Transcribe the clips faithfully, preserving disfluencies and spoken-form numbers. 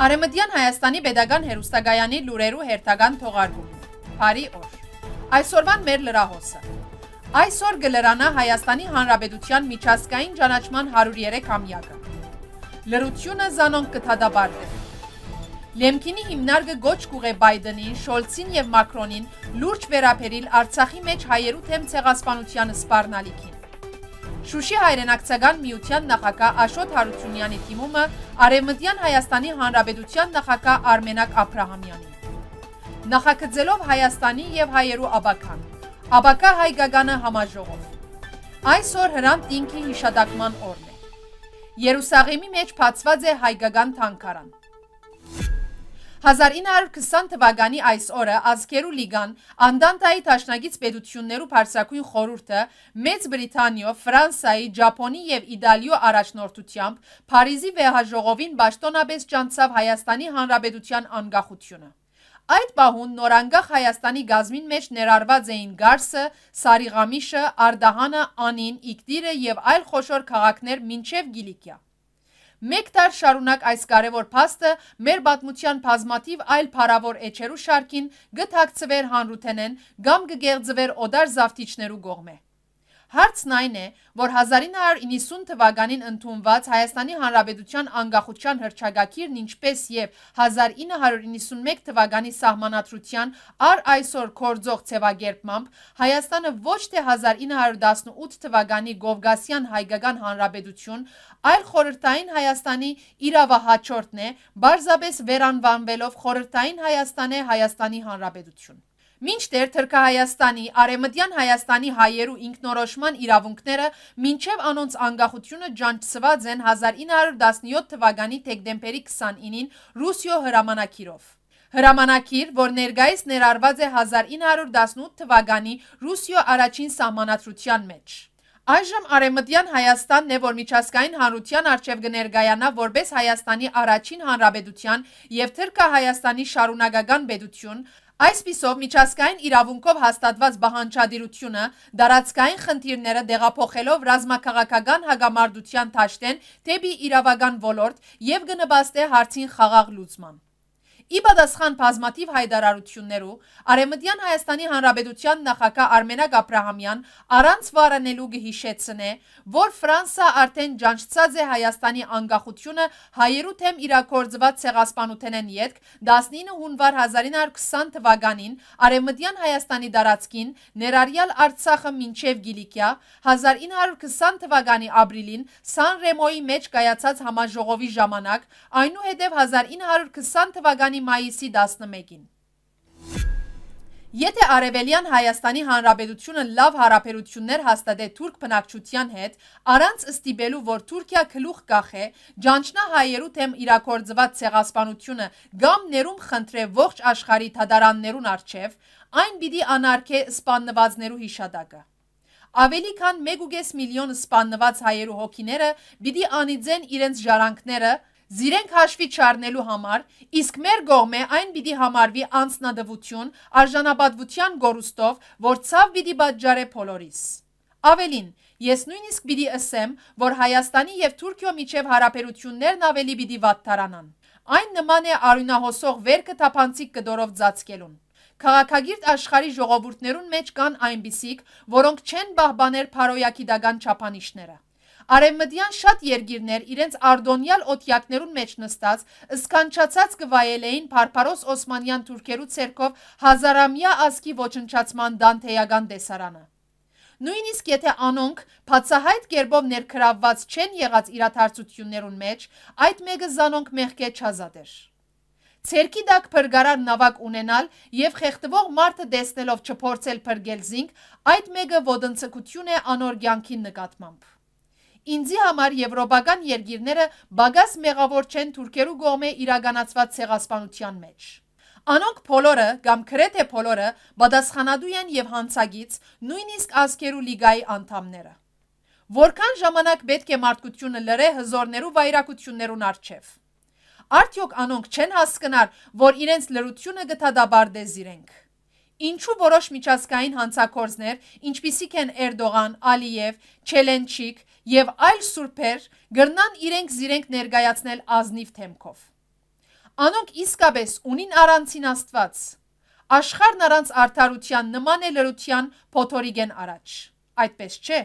Արեմդյան Հայաստանի Պետական Հերոստակայանի լուրերու հերթական թողարկումը։ Փարի օր։ Այսօրվան մեր լրահոսը։ Այսօր գլրանա Հայաստանի Հանրապետության միջազգային ճանաչման հարյուրերեքամյակը։ Լրությունը զանոնք կթադաբարվի։ Լեմքինի հիմնարկը գոչ կուղե Բայդենին, Շոլցին եւ Մակրոնին լուրջ վերաբերիլ Արցախի մեջ հայերու թեմ ցեղասպանության սպառնալիքին։ Շուշի հայրենակցական միության նախագահ Աշոտ Հարությունյանի թիմումը Արևմտյան Հայաստանի Հանրապետության նախագահ Արմենակ Աբրահամեանին։ Նախագծելով Հայաստանի եւ հայերու աբական։ Աբակա հայկականը համաժողով։ Այսօր Հրանտ Դինքի հիշատակման օրն է։ Երուսաղեմի մեջ փածված է հայկական թանգարան։ հազար ինը հարյուր քսան թվականի այս օրը Ազգերու լիգան Անդանտայի Թաշնագից Պետություններու Փարսակույն խորհուրդը Մեծ Բրիտանիա, Ֆրանսիայի, Ճապոնի եւ Իտալիո առաջնորդությամբ Փարիզի վեհաժողովին ճշտոնապես ճանցավ Հայաստանի Հանրապետության անկախությունը։ Այդ պահուն նորանկախ Հայաստանի գազմին մեջ ներառված էին Գարսը, Սարիղամիշը, Արդահանը, Անին, Իգդիրը եւ այլ խոշոր քաղաքներ մինչեւ Գիլիկիա։ Մեկ տար շարունակ այս կարևոր փաստը մեր պատմության բազմաթիվ այլ փառավոր էջերու շարքին գթակցվեր հանրութենեն կամ գեղձվեր օդար զավթիչներու գողմե։ Հարցն այն է, որ հազար ինը հարյուր իննիսուն թվականին ընդունված Հայաստանի Հանրապետության անկախության հռչակագիրն ինչպես եւ հազար ինը հարյուր իննիսունմեկ թվականի Սահմանադրության առ այսօր կորձող ձևակերպմամբ Հայաստանը ոչ թե հազար ինը հարյուր տասնութ թվականի Գովգասյան հայկական հանրապետություն, այլ խորհրդային Հայաստանի իրավահաջորդն է, բարձրապես վերանվանվելով խորհրդային Հայաստան է Հայաստանի Հանրապետություն։ Մինչդեռ Թրքահայաստանի, Արևմտյան Հայաստանի հայերու ինքնորոշման իրավունքները մինչև անոնց անկախությունը ջանչված են հազար ինը հարյուր տասնյոթ թվականի դեկտեմբերի քսանինին Ռուսիո հրամանակիրով։ Հրամանակիր, որ ներկայիս ներառված է հազար ինը հարյուր տասնութ թվականի Ռուսիո առաջին սահմանադրության մեջ։ Այժմ Արևմտյան Հայաստանն է, որ միջազգային հանրության առջև կներկայանա որպես Հայաստանի առաջին հանրապետության եւ Թրքահայաստանի շարունակական պետություն։ Այսպիսով միջազգային իրավունքով հաստատված բանջարդիրությունը դարածքային խնդիրները դեղափոխելով ռազմաքաղաքական հագամարդության ճաշտեն դեպի իրավական ոլորտ եւ գնաբաստե հարցին խաղաղ լուծման։ Ի պատասխան բազմաթիվ հայտարարություններու Արևմտյան Հայաստանի Հանրապետության նախագահ Արմենակ Աբրահամեան առանց վարանելու գհիշեցնե, որ Ֆրանսա արդեն ջանչծած է Հայաստանի անկախությունը հայերու թեմ իրակորձված ցեղասպանութենեն յետք տասնինը հունվար հազար ինը հարյուր քսան թվականին Արևմտյան Հայաստանի դարածքին ներառյալ Արցախը մինչև Գիլիկիա հազար ինը հարյուր քսան թվականի ապրիլին Սան Ռեմոյի մեջ կայացած համաժողովի ժամանակ, այնուհետև հազար ինը հարյուր քսան թվականի մայիսի տասնմեկին։ Եթե Արևելյան Հայաստանի Հանրապետությունը լավ հարաբերություններ հաստատե թուրք բնակչության հետ, առանց ստիպելու, որ Թուրքիա գլուխ կախե, ջանչնա հայերու թեմ իրակորձված ցեղասպանությունը կամ ներում խնդրե ողջ աշխարհի թադարաններուն արչև, այն պիտի անարգե սպանվածներու հիշատակը։ Ավելի քան մեկ ու կես միլիոն սպանված հայերու հոգիները պիտի անիծեն իրենց ժարանքները Զիրենք հաշվի չառնելու համար, իսկ մեր գողմե այն պիտի համարվի անձնադվություն, արժանապատվության գորուստով, որ ցավ պիտի պատճառե բոլորիս։ Ավելին, ես նույնիսկ պիտի ասեմ, որ Հայաստանի եւ Թուրքիո միջև հարաբերություններն ավելի պիտի վատթարանան։ Այն նման է արյունահոսող վերքը թափանցիկ կդորով ծածկելուն։ Քաղաքագիրտ աշխարհի ժողովուրդներուն մեջ կան այնպիսիք, որոնք չեն բահբաներ փարոյակիդական չափանիշները։ Արևմտյան շատ երկիրներ իրենց արդոնյալ օթյակներուն մեջ նստած սկանչացած կվայելեին Փարփարոս Օսմանյան թուրքերու ցերկով հազարամյա ազգի ոչնչացման դանթեական տեսարանը։ Նույնիսկ եթե անոնք բացահայտ կերպով ներքրավված չեն եղած իրադարձություններուն մեջ, այդ մեկը զանոնք մեղքե չազատեր։ Ցերկի դակ բրգարար նավակ ունենալ եւ խեղդվող մարդը դեսնելով չփորձել բրգել զինք, այդ մեկը ոտնցկություն է անոր կյանքի նկատմամբ։ Ինձի համար եվրոպական երկիրները բագաս մեղավոր չեն թուրքերու գողմե իրականացված ցեղասպանության մեջ։ Անոնք բոլորը կամ գրեթե բոլորը պատասխանատու են եւ հանցագից, նույնիսկ ազգերու լիգայի անդամները։ Որքան ժամանակ պետք է մարդկությունը լրե հզորներու վայրակություններուն արչեվ։ Արդյոք անոնք չեն հասկանար, որ իրենց լրությունը գտադաբարդե զիրենք։ Ինչու որոշ միջազգային հանցագործներ, ինչպիսիք են Էրդողան, Ալիև, Չելենչիկ եւ այլ սուրբեր գրնան իրենք զիրենք ներկայացնել ազնիվ թեմքով։ Անոնք իսկապես ունին առանցին Աստված, աշխարհն առանց արդարության նմանելերության փոթորիկ են առաջ։ Այդպես չէ։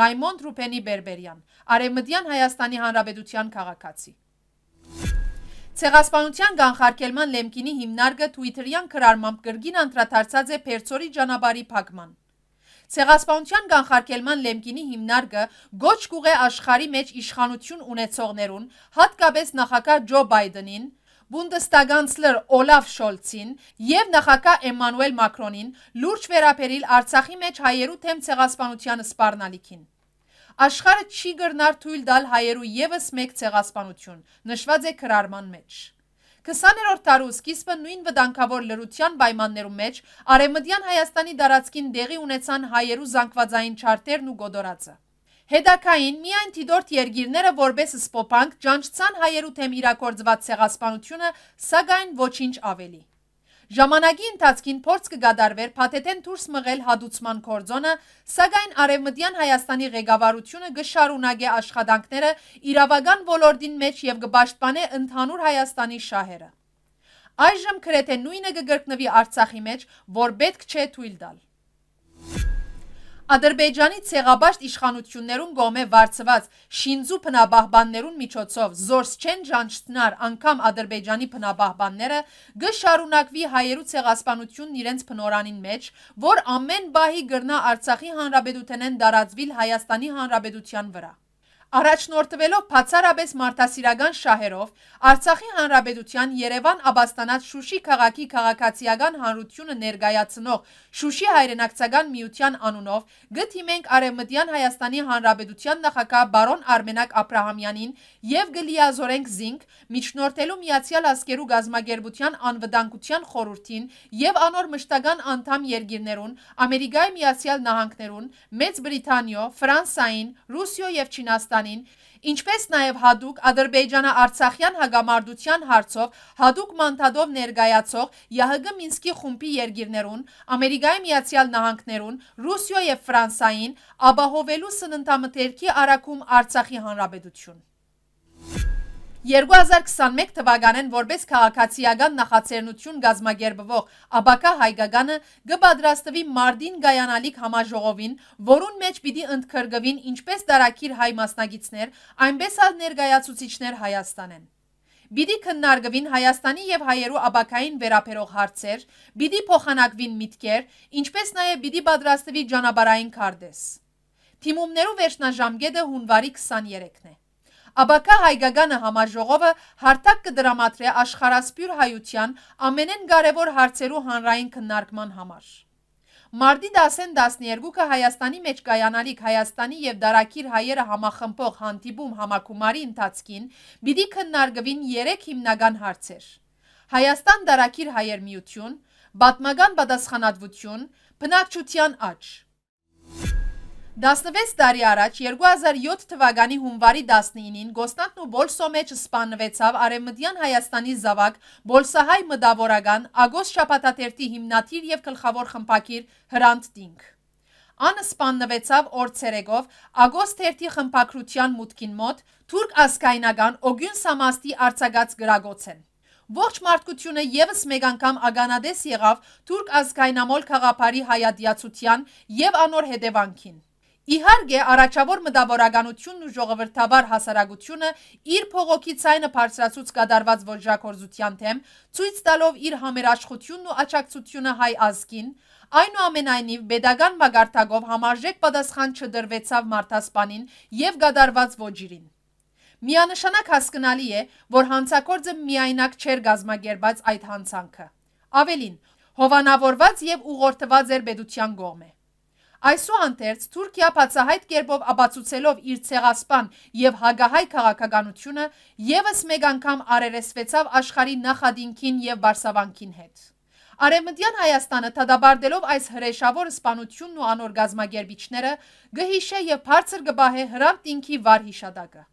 Raymond Rupeni Berberian, Արևմտյան Հայաստանի Հանրապետության քաղաքացի։ Ցեղասպանության կանխարգելման լեմքինի հիմնարկը Twitter-յան քրարմամբ գրգին անդրադարձած է Փերծորի ճանապարհի փակման։ Ցեղասպանության կանխարգելման լեմքինի հիմնարկը գոչ կուղե աշխարհի մեջ իշխանություն ունեցողներուն, հատկապես նախագահ Ջո Բայդենին, Բունդեսթագանցլեր Օլաֆ Շոլցին եւ նախագահ Էմանուել Մակրոնին լուրջ վերաբերիլ Արցախի մեջ հայերու թեմ ցեղասպանության սպառնալիքին։ Աշխարհը չի գրնար թույլ տալ հայերու եւս մեկ ցեղասպանություն, նշված է քրարման մեջ։ քսաներորդ տարու սկիզբը նույն վտանգավոր լրության պայմաններում մեջ Արևմտյան Հայաստանի դարածքին դեղի ունեցան հայերու զանգվածային չարտերն ու գոդորածը։ Հետակային միայն դիտորդ երկիրները որպես սպոպանք ջանչցան հայերու թեմ իրակորձված ցեղասպանությունը, սակայն ոչինչ ավելի։ Ժամանակի ընթացքին փորձ կգադարվեր փաթեթեն դուրս մղել հադուցման կորձոնը, սակայն Արևմտյան Հայաստանի ղեկավարությունը գշարունակե աշխատանքները իրավական ոլորտին մեջ եւ կպաշտպանե ընդհանուր Հայաստանի շահերը։ Այժմ գրեթե նույնը կգրկնվի Արցախի մեջ, որ պետք չէ թույլ տալ։ Ադրբեջանի ցեղաբաշտ իշխանություններուն գոմե վարձված շինձու փնաբահբաններուն միջոցով զորս չեն ջանչտնար անգամ Ադրբեջանի փնաբահբանները գշարունակվի հայերու ցեղասպանությունն իրենց փնորանին մեջ, որ ամեն բահի գրնա Արցախի հանրապետութենեն դարածվիլ Հայաստանի հանրապետության վրա։ Առաջնորդվելով բացառապես մարդասիրական շահերով Արցախի հանրապետության Երևան ապաստանած Շուշի քաղաքի քաղաքացիական հանրությունը ներկայացնող Շուշի հայրենակցական միության անունով գթիմենք Արևմտյան Հայաստանի Հանրապետության նախագահ բարոն Արմենակ Աբրահամեանին եւ գլիազորենք զինք միջնորդելու Միացյալ Ազգերու Գազմագերբության անվտանգության խորհրդին եւ անոր մշտական անդամ երկիրներուն Ամերիկայի Միացյալ Նահանգներուն, Մեծ Բրիտանիա, Ֆրանսիան, Ռուսիա եւ Չինաստան ինչպես նաև հadouk Ադրբեջանա-Արցախյան հագամարդության հարցով հadouk մանդատով ներգայացող ԵՀԿ Մինսկի խումբի երկիրներուն, Ամերիկայի Միացյալ Նահանգներուն, Ռուսիա եւ Ֆրանսիան ապահովելու սննդամթերքի արակում Արցախի հանրապետություն։ երկու հազար քսաներկու թվականին որպես քաղաքացիական նախաձեռնություն գազմագերբվող ապակա հայկականը կպատրաստվի մարդին գայանալիք համաժողովին, որուն մեջ պիտի ընդգրկվին ինչպես դարակիր հայ մասնագետներ, այնպես էլ ներկայացուցիչներ Հայաստանեն։ Պիտի քննարկվին Հայաստանի եւ հայերու ապակային վերաբերող հարցեր, պիտի փոխանակվին միտքեր, ինչպես նաեւ պիտի պատրաստվի ճանապարհային քարտեզ։ Թիմումներու վերջնաժամկետը հունվարի քսաներեքն է։ Ապակա հայկականը համաժողովը հարթակ կդրամատրե աշխարհասփյուր հայության ամենեն կարևոր հարցերու հանրային քննարկման համար։ Մարտի տասն տասներկուը Հայաստանի մեջ կայանալիք Հայաստանի եւ դարակիր հայերը համախմբող հանդիպում համակումարի ընթացքին պիտի քննարկվին երեք հիմնական հարցեր. Հայաստան դարակիր հայեր միություն, պատմական պատասխանատվություն, բնակչության աճ։ տասնվեց տարի առաջ երկու հազար յոթ թվականի հունվարի տասնինին Գոստանն ու Բոլսո մեջ սպանվեցավ Արևմտյան Հայաստանի զավակ Բոլսահայ մտավորական Ագոստ Շապատատերտի հիմնադիր եւ գլխավոր խմբագիր Հրանտ Դինք։ Ան սպանվեցավ օրցերեգով Ագոստ Թերթի խմբակրության մուտքին մոտ թուրք ասկայնական Օգյուն Սամաստի արձակած գրագոցեն։ Ողջ մարդկությունը եւս մեկ անգամ ագանադես եղավ թուրք ազգայնամոլ խաղապարի հայատյացության եւ անոր հետևանքին։ Իհարկե, առաջավոր մտավորականությունն ու ժողովրդավար հասարակությունը իր փողոքի ցայնը բարձրացուց կդարված ոճրակորզության թեմ, ցույց տալով իր համերաշխությունն ու աջակցությունը հայ ազգին, այնուամենայնիվ pedagogan մագարտակով համարժեք պատասխան չդրվեցավ մարտհասpanին եւ կդարված ոճիրին։ Միանշանակ հասկանալի է, որ հանցակործը միայնակ չեր գազմագերբած այդ հանցանքը։ Ավելին, հովանավորված եւ ուղղորդված էր պետության կողմէ։ Այսուհանդերձ Թուրքիա բացահայտ կերպով ապացուցելով իր ցեղասպան եւ հագահայ քաղաքականությունը եւս մեկ անգամ արերեսվեցավ աշխարհի նախադինքին եւ բարսավանքին հետ։ Արևմտյան Հայաստանը դադարելով այս հրեշավոր սպանությունն ու անոր գազմագերբիչները գհիշե եւ բարձր գբահե Հրանտ Դինքի վար հիշատակը։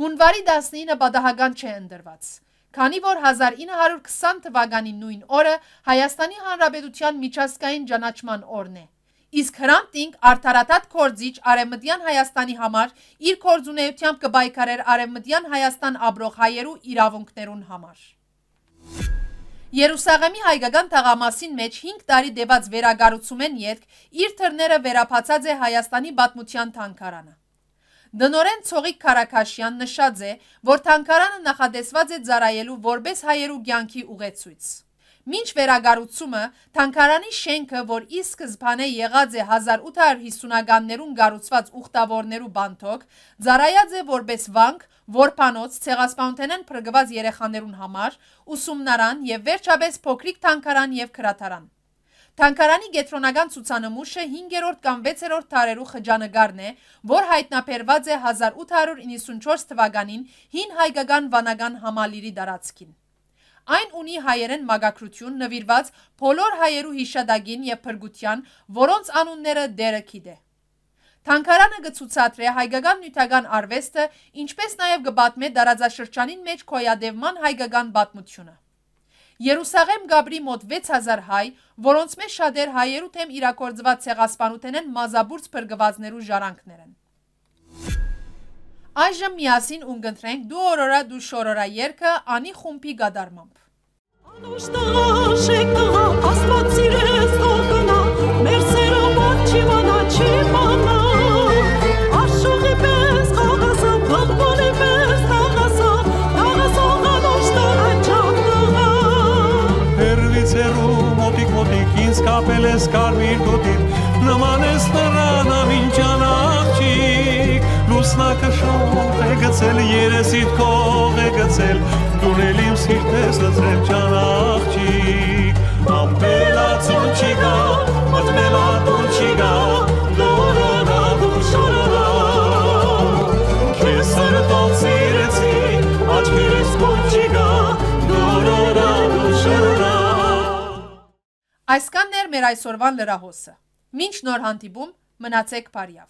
հունվարի տասնինը պատահական չէ ընդրված, քանի որ հազար ինը հարյուր քսան թվականի նույն օրը Հայաստանի Հանրապետության միջազգային ճանաչման օրն է, իսկ Հրանտ Դինք արդարադատ կորձիչ Արևմտյան Հայաստանի համար իր կորձունեությամբ կբայքարեր Արևմտյան Հայաստան ապրող հայերու իրավունքներուն համար։ Երուսաղեմի հայկական թաղամասին մեջ հինգ տարի դեված վերագառուցումեն ետք իր թռները վերապացած է Հայաստանի Պատմության թանգարանը։ Դնորեն Ցողիկ Քարակաշյան նշած է, որ թանգարանը նախատեսված է ծառայելու որպես հայերու կյանքի ուղեցույց։ Մինչ վերագառուցումը թանգարանի շենքը, որ ի սկզբանե եղած է հազար ութ հարյուր հիսունականներուն գառուցված ուխտավորներու բանթոկ, ծառայած է որպես վանք, Որպանոց ցեղասպանութենեն փրկված երեխաներուն համար ուսումնարան եւ վերջապես փոքրիկ թանգարան եւ քրատարան։ Թանգարանի գետրոնական ցուցանմուշը հինգերորդ կամ վեցերորդ տարերու խճանգարն է, որ հայտնաբերված է հազար ութ հարյուր իննսունչորս թվականին հին հայկական վանական համալիրի դարածքին։ Այն ունի հայերեն մագակրություն նվիրված բոլոր հայերու հիշադակին եւ փրկության, որոնց անունները դերը գիտե։ Թանգարանը գցուցադրե հայկական նյութական արվեստը, ինչպես նաև գբատմե դարաձաշրջանին մեջ կոյադևման հայկական պատմությունը։ Երուսաղեմ գաբրի մոտ վեց հազար հայ, որոնց մեջ շատեր հայերու թեմ իրակորձված ցեղասպանութենեն մազաբուրց փրկվածներու ժառանգներ են։ Այժմ միասին ունգընթրենք «Դու օրորա, դու շորորա» երգը Անի խումբի գադարմամբ։ Kapelez karmir dodir, namanes tarana mincanakçik. Lusna kaşon egetsel yeresit ko egetsel, dunelim sirtes zercanakçik. Ampela tunçiga, matmela tunçiga, dorana duşarana. Keser tonsireti, açmiris tunçiga, dorana duşarana. Այսքանն էր մեր այսօրվան լրահոսը։ Մինչ նոր հանդիպում մնացեք բարիավ։